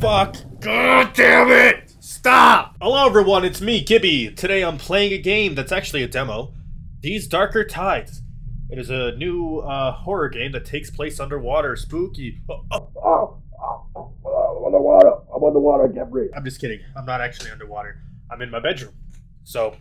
Fuck. God damn it! Stop! Hello everyone, it's me, Gibby. Today I'm playing a game that's actually a demo. These Darker Tides. It is a new horror game that takes place underwater. Spooky. I'm underwater. I'm underwater, Gibby. I'm just kidding. I'm not actually underwater. I'm in my bedroom. So,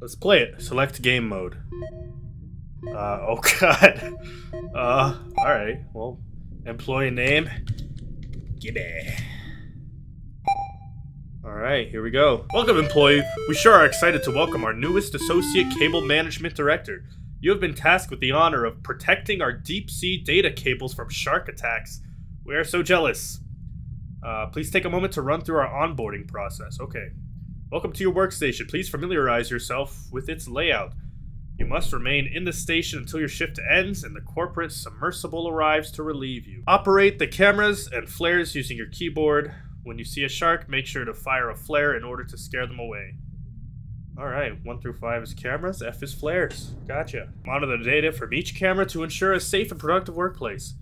let's play it. Select game mode. Oh god. Alright. Well, employee name. Gibby. Alright, here we go. Welcome, employee. We sure are excited to welcome our newest associate cable management director. You have been tasked with the honor of protecting our deep-sea data cables from shark attacks. We are so jealous. Please take a moment to run through our onboarding process. Okay. Welcome to your workstation. Please familiarize yourself with its layout. You must remain in the station until your shift ends and the corporate submersible arrives to relieve you. Operate the cameras and flares using your keyboard. When you see a shark, make sure to fire a flare in order to scare them away. Alright, 1 through 5 is cameras, F is flares. Gotcha. Monitor the data from each camera to ensure a safe and productive workplace.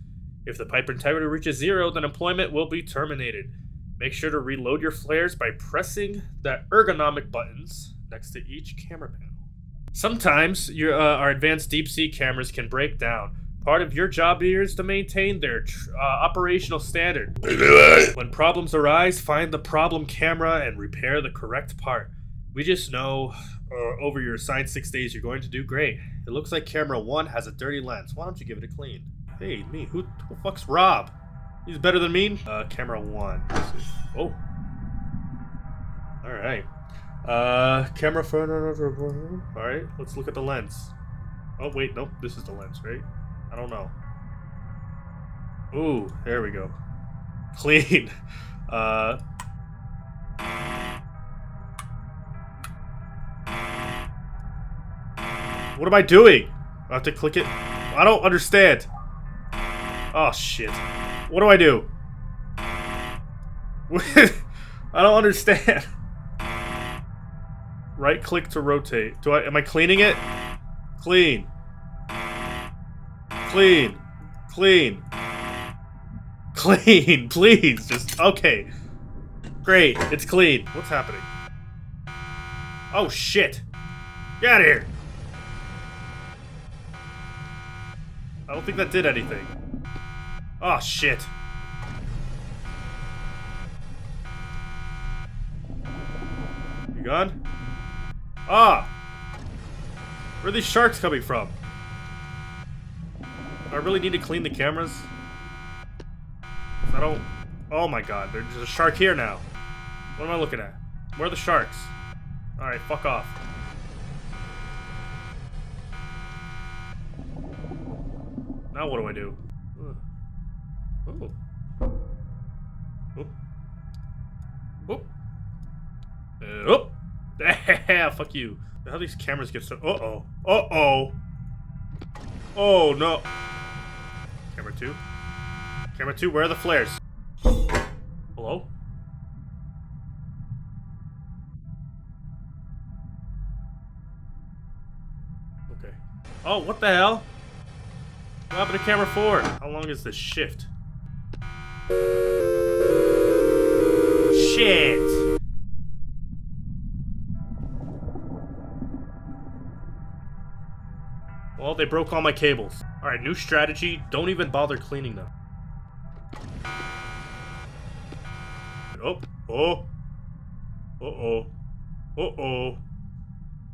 If the pipe integrity reaches 0, then employment will be terminated. Make sure to reload your flares by pressing the ergonomic buttons next to each camera panel. Sometimes our advanced deep-sea cameras can break down. Part of your job here is to maintain their operational standard. When problems arise, find the problem camera and repair the correct part. We just know over your assigned 6 days you're going to do great. It looks like camera 1 has a dirty lens. Why don't you give it a clean? Hey, me. Who the fuck's Rob? He's better than me? Camera 1. Oh. Alright. Camera 4. Alright, let's look at the lens. Oh, wait, nope. This is the lens, right? I don't know. Ooh, there we go. Clean. What am I doing? I have to click it. I don't understand. Oh shit. What do? I don't understand. Right click to rotate. Am I cleaning it? Clean. Clean. Clean. Clean, please. Just, okay. Great, it's clean. What's happening? Oh, shit. Get out of here. I don't think that did anything. Oh, shit. You gone? Ah! Where are these sharks coming from? I really need to clean the cameras. I don't... Oh my god, there's a shark here now. What am I looking at? Where are the sharks? Alright, fuck off. Now what do I do? Oh. Oh. Oh. Oh. Yeah, fuck you. How do these cameras get so... Uh-oh. Uh-oh. Oh, no. Camera 2. Camera 2, where are the flares? Hello? Okay. Oh, what the hell? What happened to camera 4? How long is this shift? Shit! Well, they broke all my cables. Alright, new strategy. Don't even bother cleaning them. Oh, oh. Uh-oh. Uh-oh.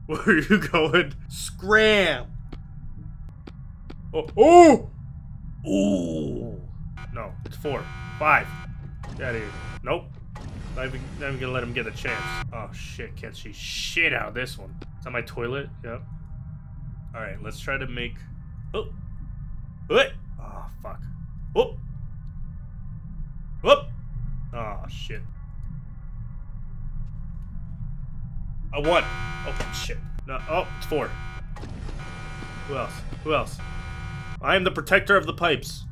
Where are you going? Scram! Oh, oh! Ooh! No, it's 4, 5. Get out of here. Nope. Not even gonna let him get a chance. Oh shit, can't see shit out of this one. It's on my toilet, yep. Alright, let's try to make... Oh! What? Oh, fuck. Oh! Whoop! Oh, shit. I won! Oh, shit. No, oh, it's 4. Who else? Who else? I am the protector of the pipes.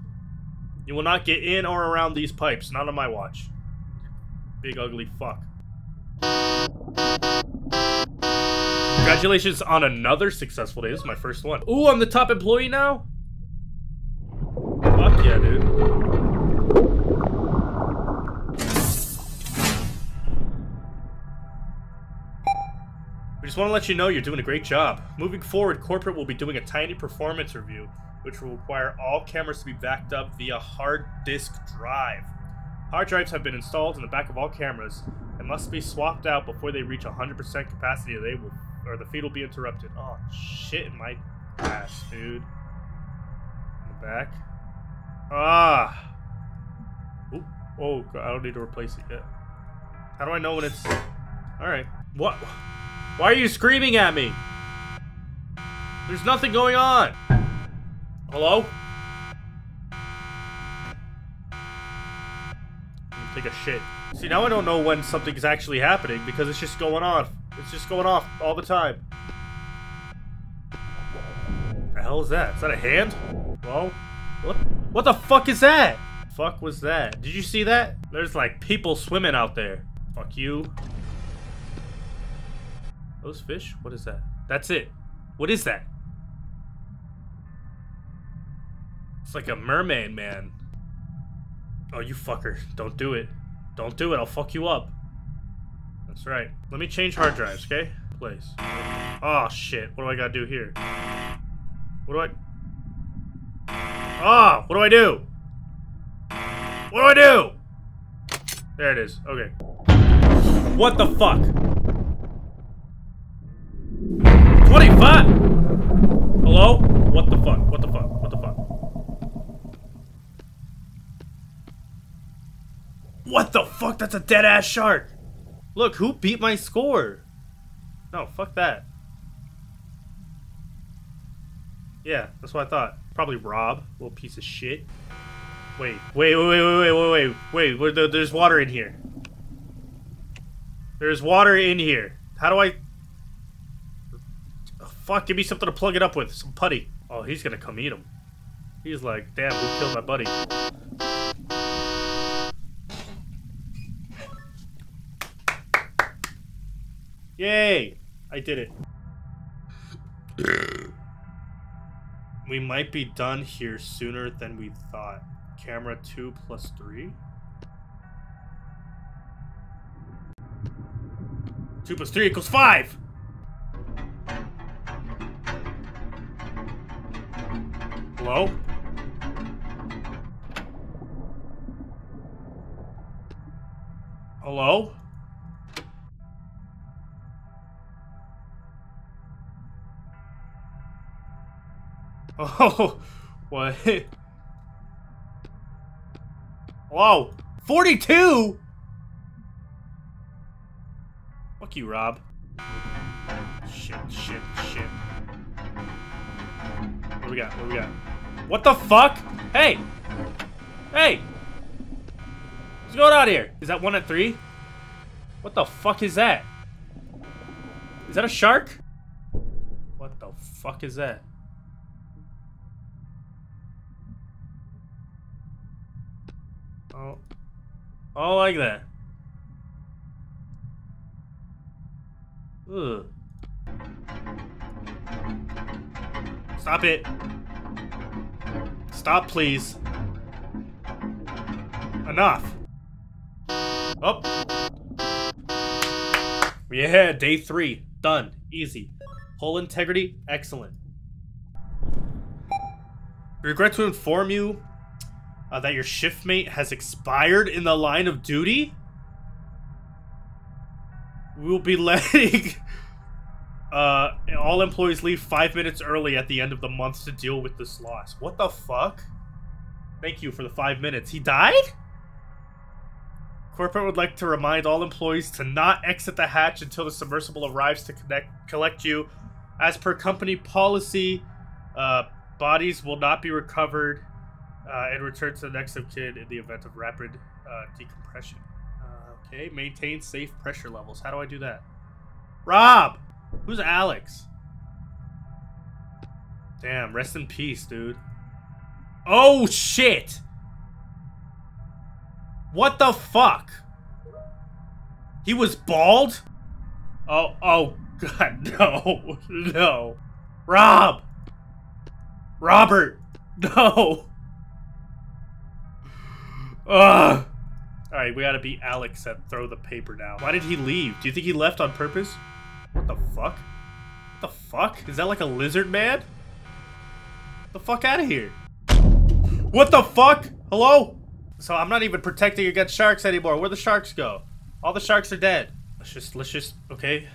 You will not get in or around these pipes, not on my watch. Big ugly fuck. Congratulations on another successful day. This is my first one. Ooh, I'm the top employee now? Fuck yeah, dude. We just want to let you know you're doing a great job. Moving forward, corporate will be doing a tiny performance review, which will require all cameras to be backed up via hard disk drive. Hard drives have been installed in the back of all cameras and must be swapped out before they reach 100% capacity, or the feed will be interrupted. Oh, shit in my ass, dude. In the back. Ah! Ooh. Oh, God, I don't need to replace it yet. How do I know when it's... Alright. What? Why are you screaming at me? There's nothing going on! Hello? I'm gonna take a shit. See, now I don't know when something's actually happening because it's just going off. It's just going off all the time. What the hell is that? Is that a hand? Whoa. What the fuck is that? Fuck was that? Did you see that? There's like people swimming out there. Fuck you. Those fish? What is that? That's it. What is that? It's like a mermaid, man. Oh, you fucker. Don't do it. Don't do it. I'll fuck you up. That's right. Let me change hard drives, okay? Place. Oh, shit. What do I gotta do here? What do I... Ah! Oh, what do I do? What do I do? There it is. Okay. What the fuck? 25! Hello? What the fuck? What the fuck? What the fuck? What the fuck? That's a dead-ass shark! Look, who beat my score? No, fuck that. Yeah, that's what I thought. Probably Rob, little piece of shit. Wait, there's water in here. There's water in here. How do I... Oh, fuck, give me something to plug it up with. Some putty. Oh, he's gonna come eat him. He's like, damn, who killed my buddy? Yay! I did it. We might be done here sooner than we thought. Camera 2 plus 3. 2 plus 3 equals 5. Hello? Hello? Oh, what? Whoa, 42? Fuck you, Rob. Shit, shit, shit. What do we got? What do we got? What the fuck? Hey! Hey! What's going on here? Is that 1 at 3? What the fuck is that? Is that a shark? What the fuck is that? Oh, I don't like that. Ugh. Stop it. Stop, please. Enough. Oh. Yeah, day 3. Done. Easy. Whole integrity. Excellent. We regret to inform you that your shiftmate has expired in the line of duty. We will be letting all employees leave 5 minutes early at the end of the month to deal with this loss. What the fuck? Thank you for the 5 minutes. He died? Corporate would like to remind all employees to not exit the hatch until the submersible arrives to collect you. As per company policy, bodies will not be recovered and return to the next of kin in the event of rapid decompression. Okay, maintain safe pressure levels. How do I do that? Rob! Who's Alex? Damn, rest in peace, dude. Oh, shit! What the fuck? He was bald? Oh, oh, God, no. No. Rob! Robert! No! Ugh! Alright, we gotta beat Alex and throw the paper down. Why did he leave? Do you think he left on purpose? What the fuck? What the fuck? Is that like a lizard man? The fuck out of here. What the fuck? Hello? So I'm not even protecting against sharks anymore. Where'd the sharks go? All the sharks are dead. Let's just, okay.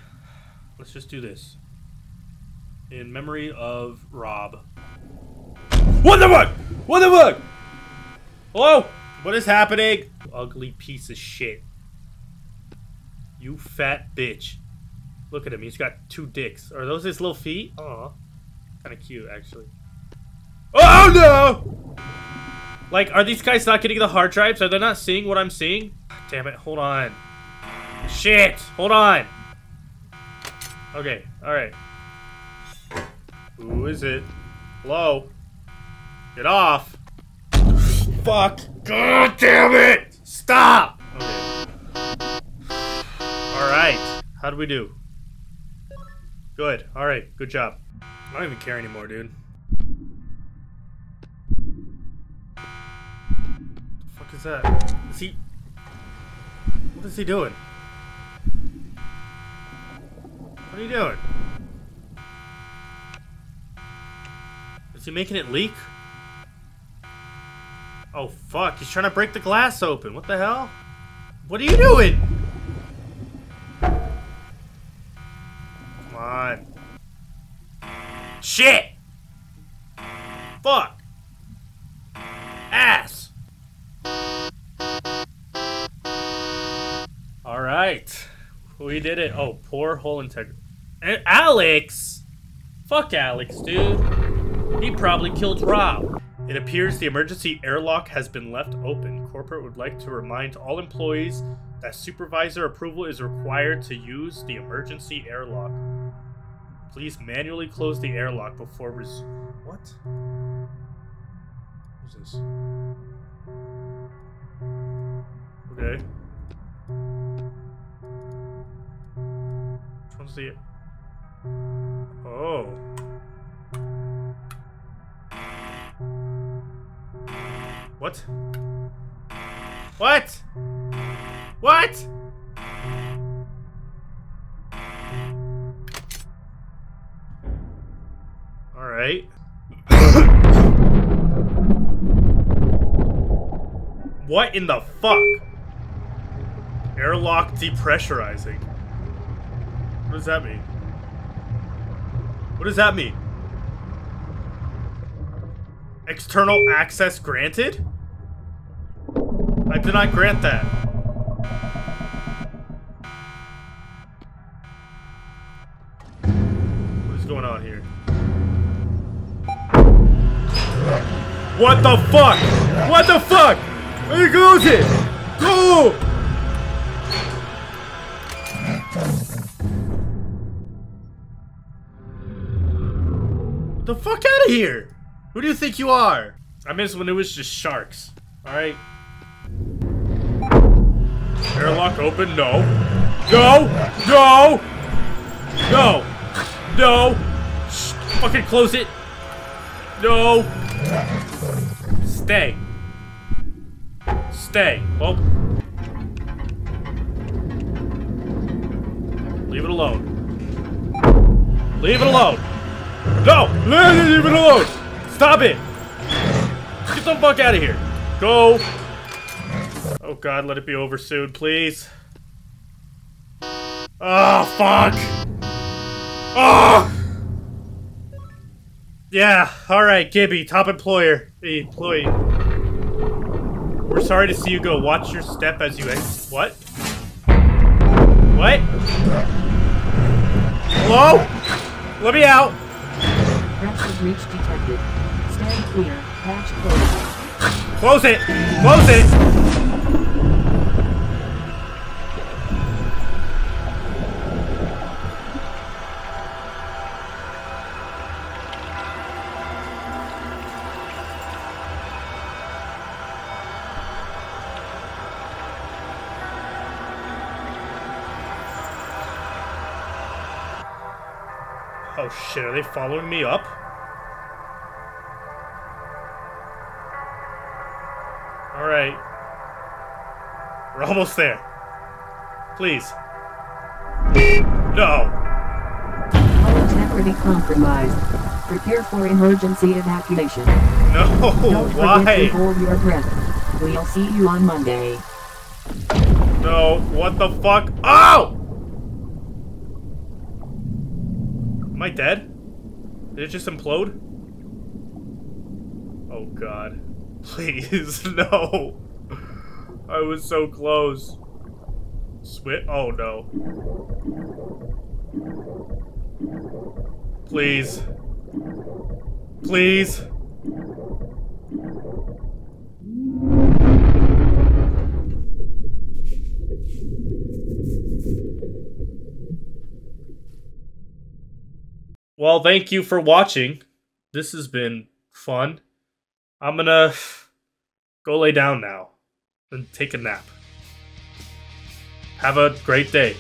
Let's just do this. In memory of Rob. What the fuck? What the fuck? Hello? What is happening? Ugly piece of shit. You fat bitch. Look at him, he's got two dicks. Are those his little feet? Aw. Kinda cute, actually. Oh no! Like, are these guys not getting the hard drives? Are they not seeing what I'm seeing? Damn it, hold on. Shit! Hold on! Okay, alright. Who is it? Hello? Get off! Fuck! God damn it! Stop! Okay. Alright. How do we do? Good. Alright, good job. I don't even care anymore, dude. What the fuck is that? Is he... What is he doing? What are you doing? Is he making it leak? Oh fuck, he's trying to break the glass open. What the hell? What are you doing? Come on. Shit! Fuck! Ass! Alright. We did it. Oh, poor whole integrity. Alex! Fuck Alex, dude. He probably killed Rob. It appears the emergency airlock has been left open. Corporate would like to remind all employees that supervisor approval is required to use the emergency airlock. Please manually close the airlock before what? What is this? Okay. Which one's the... Oh. What? What? What? All right. What in the fuck? Airlock depressurizing. What does that mean? What does that mean? External access granted? I did not grant that. What is going on here? What the fuck? What the fuck? There goes it! Go! Get the fuck out of here! Who do you think you are? I miss when it was just sharks. Alright? Airlock open, no. No! No! No! No! Shh, fucking close it! No! Stay. Stay. Well. Leave it alone. Leave it alone! No! Leave it alone! Stop it! Get the fuck out of here! Go! Oh god, let it be over soon, please. Oh, fuck! Oh! Yeah, alright, Gibby, top employer. Employee. We're sorry to see you go. Watch your step as you exit. What? What? Hello? Let me out! Crashes reach detected. Stand clear. Hatch closed. Close it! Close it! Oh shit, are they following me up? Alright. We're almost there. Please. No. property compromised. Prepare for emergency evacuation. No, don't why? Forget to hold your breath. We'll see you on Monday. No, what the fuck? Oh! Am I dead? Did it just implode? Oh god. Please, no. I was so close. Switch. Oh no. Please. Please. Well, thank you for watching. This has been fun. I'm gonna go lay down now and take a nap. Have a great day.